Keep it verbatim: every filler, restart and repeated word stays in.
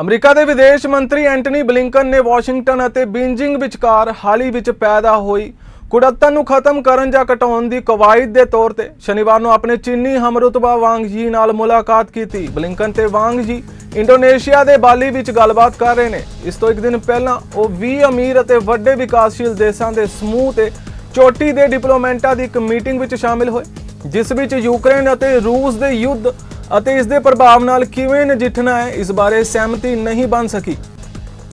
America ਦੇ ਵਿਦੇਸ਼ ਮੰਤਰੀ ਐਂਟਨੀ ਬਲਿੰਕਨ ਨੇ ਵਾਸ਼ਿੰਗਟਨ ਅਤੇ ਬੀਜਿੰਗ ਵਿਚਕਾਰ ਹਾਲ ਹੀ ਵਿੱਚ ਪੈਦਾ ਹੋਈ ਕੁੜੱਤਨ ਨੂੰ ਖਤਮ ਕਰਨ ਜਾਂ ਘਟਾਉਣ ਦੀ ਕਵਾਇਦ ਦੇ ਤੌਰ ਤੇ ਸ਼ਨੀਵਾਰ ਨੂੰ ਆਪਣੇ ਚੀਨੀ ਹਮਰੁਤਬਾ ਵਾਂਗ ਯੀ ਨਾਲ ਮੁਲਾਕਾਤ ਕੀਤੀ। ਬਲਿੰਕਨ ਤੇ ਵਾਂਗ ਯੀ इंडोनेशिया के बाली विच गलबात कर रहे हैं। इस तो एक दिन पहला वो बीस अमीर और वड्डे विकासशील देशों के समूह से चोटी के डिप्लोमैटा की एक मीटिंग विच शामिल हुए, जिस विच यूक्रेन और रूस के युद्ध और इसके प्रभाव नाल किवें नजिठना है इस बारे सहमति नहीं बन सकी।